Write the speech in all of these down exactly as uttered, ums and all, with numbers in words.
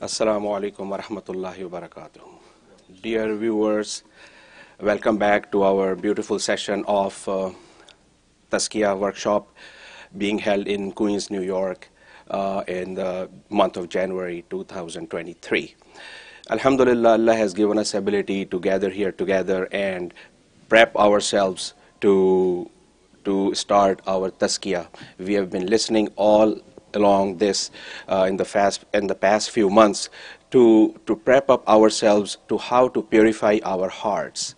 Assalamu alaikum wa rahmatullahi wa barakatuh. Dear viewers, welcome back to our beautiful session of uh, Tazkiyah workshop being held in Queens, New York uh, in the month of January two thousand twenty-three. Alhamdulillah, Allah has given us ability to gather here together and prep ourselves to, to start our Tazkiyah. We have been listening all along this uh, in the fast in the past few months to to prep up ourselves to how to purify our hearts,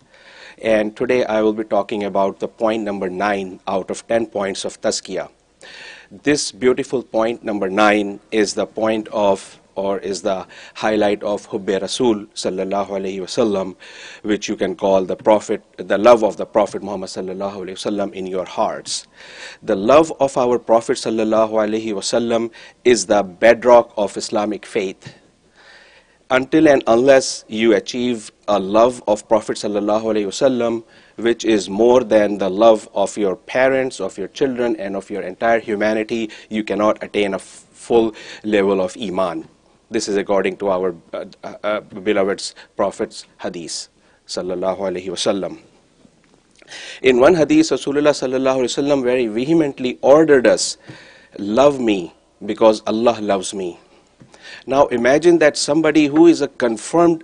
and today I will be talking about the point number nine out of ten points of Tazkiyah. This beautiful point number nine is the point of or is the highlight of Hubbe Rasul sallallahu alaihi wasallam, which you can call the Prophet, the love of the Prophet Muhammad sallallahu alaihi wasallam in your hearts. The love of our Prophet sallallahu alaihi wasallam is the bedrock of Islamic faith. Until and unless you achieve a love of Prophet sallallahu alaihi wasallam, which is more than the love of your parents, of your children, and of your entire humanity, you cannot attain a full level of iman. This is according to our uh, uh, beloved Prophet's hadith, sallallahu alaihi wasallam. In one hadith, Rasulullah sallallahu alaihi wasallam very vehemently ordered us, love me because Allah loves me. Now imagine that somebody who is a confirmed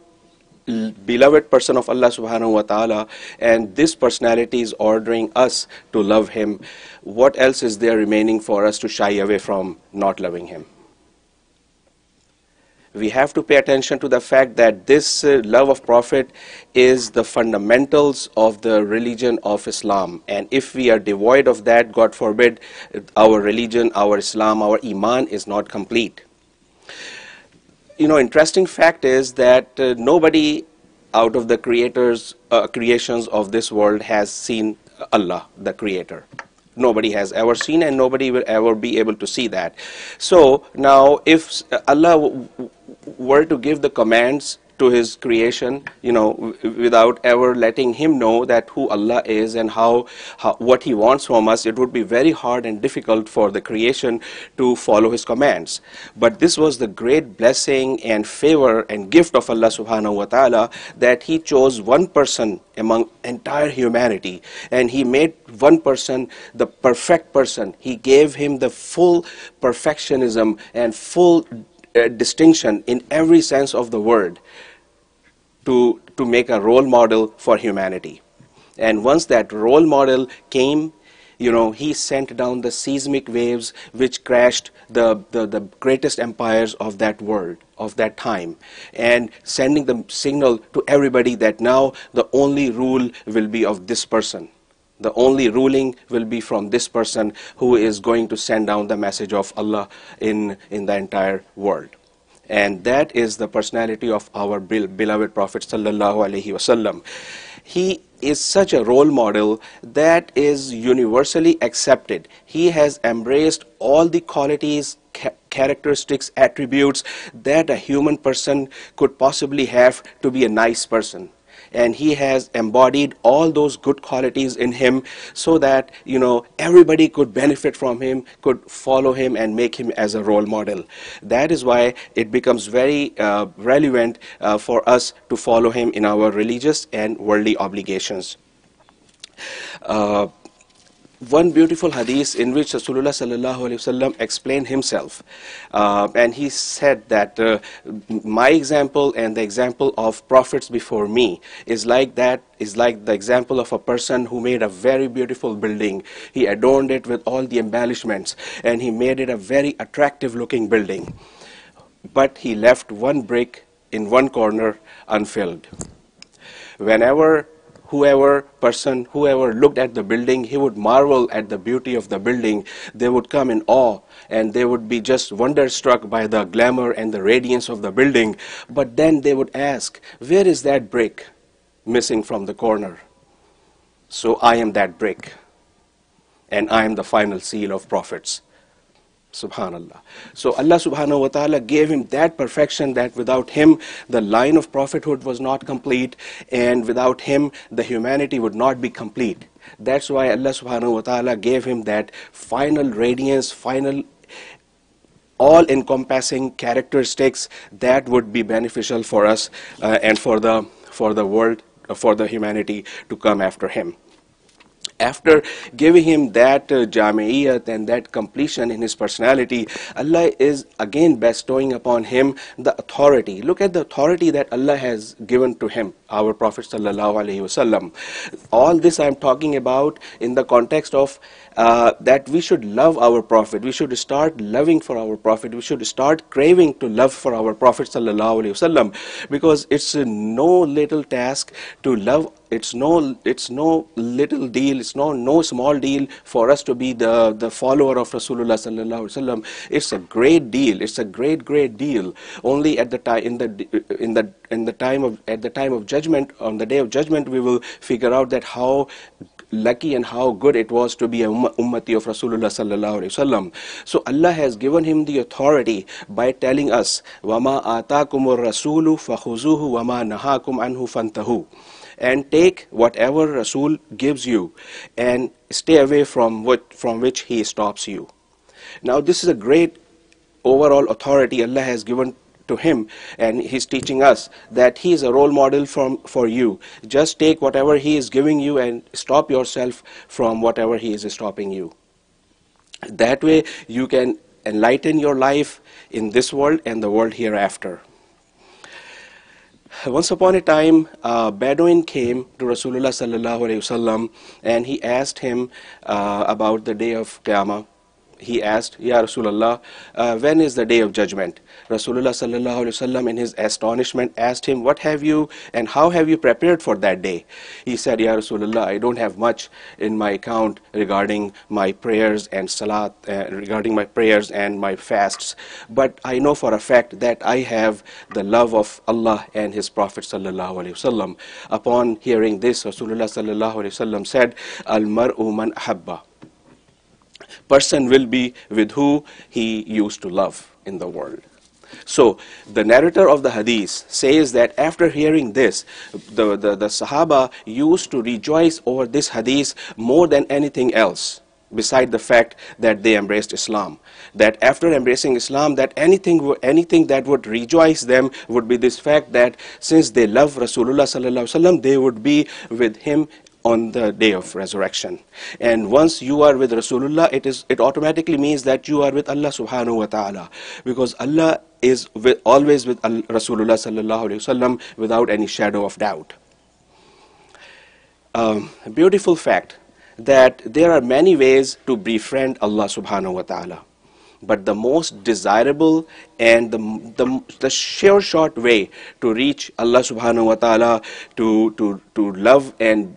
beloved person of Allah subhanahu wa ta'ala, and this personality is ordering us to love him. What else is there remaining for us to shy away from not loving him? We have to pay attention to the fact that this uh, love of Prophet is the fundamentals of the religion of Islam. And if we are devoid of that, God forbid, our religion, our Islam, our Iman is not complete. You know, interesting fact is that uh, nobody out of the creators, uh, creations of this world has seen Allah, the Creator. Nobody has ever seen, and nobody will ever be able to see that. So now if Allah w were to give the commands to his creation, you know, without ever letting him know that who Allah is and how, how what he wants from us, it would be very hard and difficult for the creation to follow his commands. But this was the great blessing and favor and gift of Allah subhanahu wa ta'ala, that he chose one person among entire humanity, and he made one person the perfect person. He gave him the full perfectionism and full Uh, distinction in every sense of the word to to make a role model for humanity. And once that role model came, you know, he sent down the seismic waves which crashed the, the the greatest empires of that world, of that time, and sending the signal to everybody that now the only rule will be of this person. The only ruling will be from this person who is going to send down the message of Allah in, in the entire world. And that is the personality of our beloved Prophet sallallahu alaihi wasallam. He is such a role model that is universally accepted. He has embraced all the qualities, characteristics, attributes that a human person could possibly have to be a nice person. And he has embodied all those good qualities in him, so that, you know, everybody could benefit from him, could follow him and make him as a role model. That is why it becomes very uh, relevant uh, for us to follow him in our religious and worldly obligations. Uh, One beautiful hadith in which Rasulullah sallallahu alaihi wasallam explained himself, uh, and he said that uh, my example and the example of prophets before me is like that is like the example of a person who made a very beautiful building. He adorned it with all the embellishments, and he made it a very attractive looking building, but he left one brick in one corner unfilled. Whenever Whoever person, whoever looked at the building, he would marvel at the beauty of the building. They would come in awe, and they would be just wonderstruck by the glamour and the radiance of the building. But then they would ask, where is that brick missing from the corner? So I am that brick, and I am the final seal of prophets. Subhanallah. So Allah subhanahu wa ta'ala gave him that perfection that without him the line of prophethood was not complete, and without him the humanity would not be complete. That's why Allah subhanahu wa ta'ala gave him that final radiance, final all-encompassing characteristics that would be beneficial for us uh, and for the for the world, uh, for the humanity to come after him. After giving him that uh, jama'iyat and that completion in his personality, Allah is again bestowing upon him the authority. Look at the authority that Allah has given to him, our Prophet sallallahu alaihi wasallam. All this I am talking about in the context of uh, that we should love our Prophet. We should start loving for our Prophet. We should start craving to love for our Prophet sallallahu alaihi wasallam, because it's uh, no little task to love. It's no, it's no little deal. It's no, no small deal for us to be the, the follower of Rasulullah sallallahu alaihi wasallam. It's a great deal. It's a great, great deal. Only at the time, in the, in the, in the time of, at the time of judgment, on the day of judgment, we will figure out that how lucky and how good it was to be a umm ummati of Rasulullah sallallahu alaihi wasallam. So Allah has given him the authority by telling us, "Wama ataakumur rasulu fakhuzuhu wama nahakum anhu fantahu." And take whatever Rasul gives you, and stay away from what from which he stops you. Now this is a great overall authority Allah has given to him, and he's teaching us that he is a role model from for you. Just take whatever he is giving you and stop yourself from whatever he is stopping you. That way you can enlighten your life in this world and the world hereafter. Once upon a time, uh, Bedouin came to Rasulullah sallallahu alaihi wasallam, and he asked him uh, about the day of Qiyamah. He asked, "Ya Rasulullah, uh, when is the day of judgment?" Rasulullah sallallahu alaihi wasallam, in his astonishment, asked him, "What have you and how have you prepared for that day?" He said, "Ya Rasulullah, I don't have much in my account regarding my prayers and salat, uh, regarding my prayers and my fasts, but I know for a fact that I have the love of Allah and His Prophet sallallahu alaihi wasallam." Upon hearing this, Rasulullah sallallahu alaihi wasallam said, "Al mar'u man ahabba." Person will be with who he used to love in the world. So the narrator of the hadith says that after hearing this, the, the, the Sahaba used to rejoice over this hadith more than anything else, beside the fact that they embraced Islam. That after embracing Islam, that anything, anything that would rejoice them would be this fact that since they love Rasulullah sallallahu alaihi wasallam, they would be with him on the day of resurrection. And once you are with Rasulullah, it is it automatically means that you are with Allah subhanahu wa ta'ala, because Allah is with, always with Rasulullah sallallahu alaihi wasallam without any shadow of doubt. Um, beautiful fact that there are many ways to befriend Allah subhanahu wa ta'ala, but the most desirable and the, the, the sure short way to reach Allah subhanahu wa ta'ala, to, to, to love and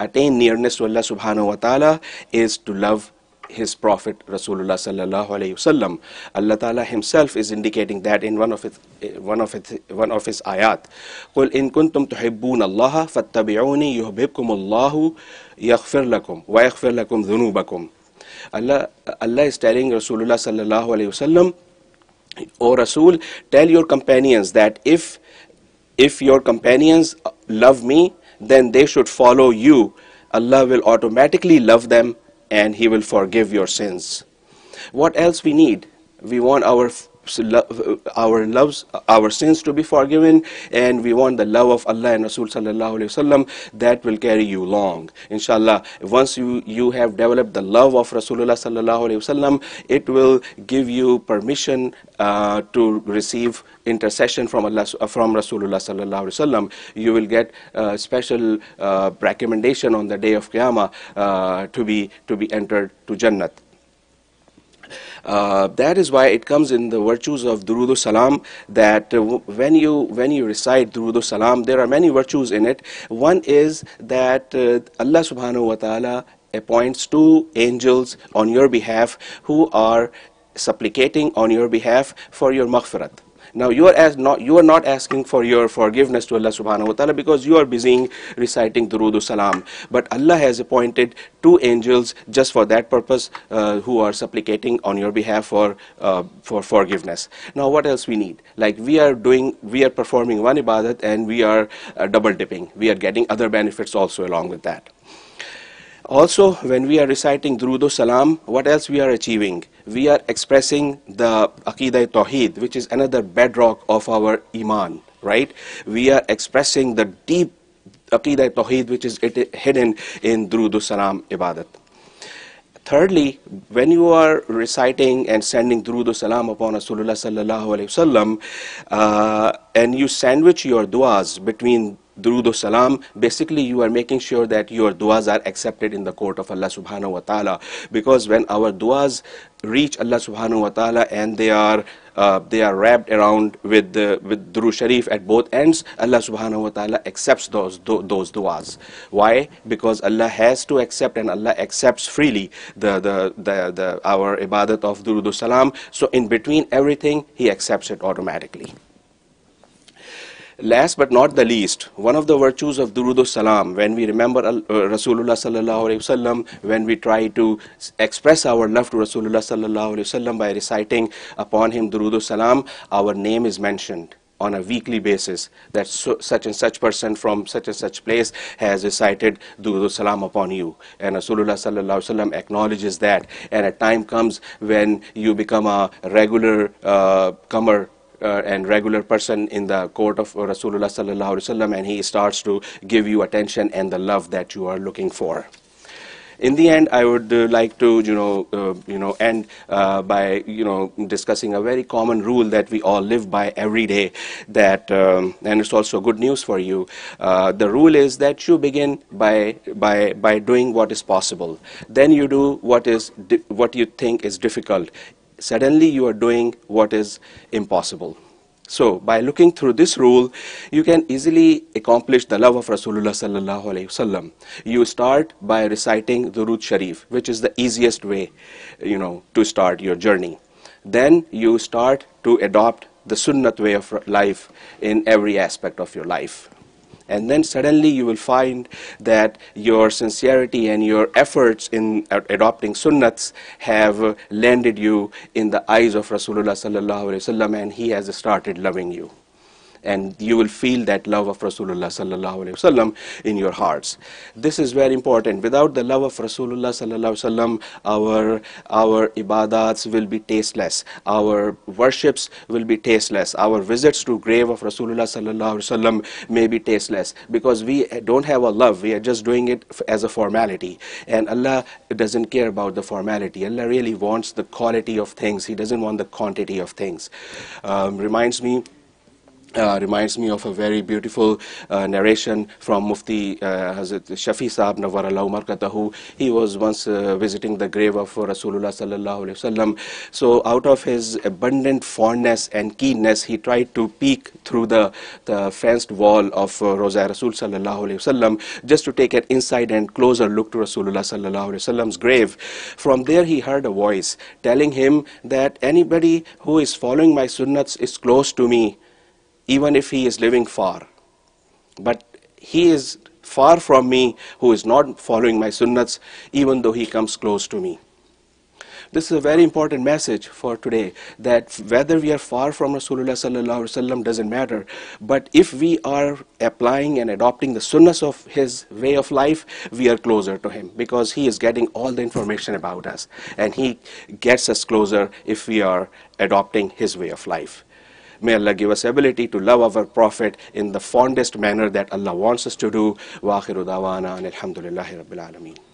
attain nearness to Allah subhanahu wa ta'ala, is to love His Prophet Rasulullah sallallahu alaihi wasallam. Allah ta'ala Himself is indicating that in one of his, one of his, one of his ayat. قُلْ إِن كُنْتُمْ تُحِبُّونَ اللَّهَ فَاتَّبِعُونِي يُحْبِبْكُمُ اللَّهُ يَغْفِرْ لَكُمْ وَيَغْفِرْ لَكُمْ ذُنُوبَكُمْ. Allah, Allah is telling Rasulullah sallallahu alaihi wasallam, "O Rasul, tell your companions that if, if your companions love me, then they should follow you. Allah will automatically love them and He will forgive your sins." What else we need? We want our our loves, our sins to be forgiven, and we want the love of Allah and Rasul sallallahu alaihi wasallam. That will carry you long, inshallah. Once you you have developed the love of Rasulullah sallallahu alaihi wasallam, it will give you permission uh, to receive intercession from Allah, from Rasulullah sallallahu alaihi wasallam. You will get uh, special uh, recommendation on the day of Qiyamah uh, to be to be entered to Jannat. Uh, that is why it comes in the virtues of Durood Salam, that uh, when you when you recite Durood Salam, there are many virtues in it. One is that uh, Allah subhanahu wa ta'ala appoints two angels on your behalf who are supplicating on your behalf for your maghfirat. Now you are as not you are not asking for your forgiveness to Allah subhanahu wa ta'ala, because you are busy reciting Durood Salam, but Allah has appointed two angels just for that purpose, uh, who are supplicating on your behalf for uh, for forgiveness. Now what else we need? Like, we are doing we are performing one ibadat and we are uh, double dipping. We are getting other benefits also along with that. Also, when we are reciting Durood Salam, what else we are achieving? We are expressing the Akidah Tawheed, which is another bedrock of our Iman, right? We are expressing the deep Akidah Tawheed, which is it, hidden in Durood Salam Ibadat. Thirdly, when you are reciting and sending Durood Salam upon Rasulullah Sallallahu Alaihi Wasallam, uh, and you sandwich your du'as between Durood Salam, basically you are making sure that your du'as are accepted in the court of Allah Subhanahu Wa Ta'ala. Because when our du'as reach Allah Subhanahu Wa Ta'ala and they are Uh, they are wrapped around with uh, with Durood Sharif at both ends, Allah Subhanahu Wa Ta'ala accepts those do, those du'as. Why? Because Allah has to accept, and Allah accepts freely the the, the, the our ibadat of Durood Salam. So in between everything, He accepts it automatically. Last but not the least, one of the virtues of Durood Salam, when we remember uh, Rasulullah Sallallahu Alaihi Wasallam, when we try to express our love to Rasulullah Sallallahu Alaihi Wasallam by reciting upon him Durood Salam, our name is mentioned on a weekly basis, that so, such and such person from such and such place has recited Durood Salam upon you. And Rasulullah Sallallahu Alaihi Wasallam acknowledges that, and a time comes when you become a regular uh, comer Uh, and regular person in the court of Rasulullah Sallallahu Alaihi Wasallam, and he starts to give you attention and the love that you are looking for. In the end, I would uh, like to, you know, uh, you know, end uh, by, you know, discussing a very common rule that we all live by every day. That, um, and it's also good news for you. Uh, the rule is that you begin by by by doing what is possible. Then you do what is what you think is difficult. Suddenly you are doing what is impossible. So by looking through this rule, you can easily accomplish the love of Rasulullah Sallallahu Alaihi Wasallam. You start by reciting Durood Sharif, which is the easiest way, you know, to start your journey. Then you start to adopt the Sunnat way of life in every aspect of your life. And then suddenly you will find that your sincerity and your efforts in adopting sunnats have landed you in the eyes of Rasulullah Sallallahu Alaihi Wasallam, and he has started loving you. And you will feel that love of Rasulullah Sallallahu Alaihi Wasallam in your hearts. This is very important. Without the love of Rasulullah Sallallahu Alaihi Wasallam, our, our ibadats will be tasteless. Our worships will be tasteless. Our visits to grave of Rasulullah Sallallahu Alaihi Wasallam may be tasteless. Because we don't have a love. We are just doing it as a formality. And Allah doesn't care about the formality. Allah really wants the quality of things. He doesn't want the quantity of things. Um, reminds me... Uh, reminds me of a very beautiful uh, narration from Mufti uh, Hazrat Shafi Sahab Nawarallahu Markatahu. He was once uh, visiting the grave of Rasulullah Sallallahu Alaihi Wasallam. So out of his abundant fondness and keenness, he tried to peek through the, the fenced wall of uh, Roza Rasul Sallallahu Alaihi Wasallam, just to take an inside and closer look to Rasulullah Sallallahu Alaihi Wasallam's grave. From there he heard a voice telling him that anybody who is following my sunnats is close to me, even if he is living far. But he is far from me who is not following my sunnats, even though he comes close to me. This is a very important message for today, that whether we are far from Rasulullah Sallallahu Alaihi Wasallam doesn't matter. But if we are applying and adopting the sunnahs of his way of life, we are closer to him, because he is getting all the information about us. And he gets us closer if we are adopting his way of life. May Allah give us ability to love our Prophet in the fondest manner that Allah wants us to do. Wa akhiru da'wana alhamdulillahi rabbil alameen.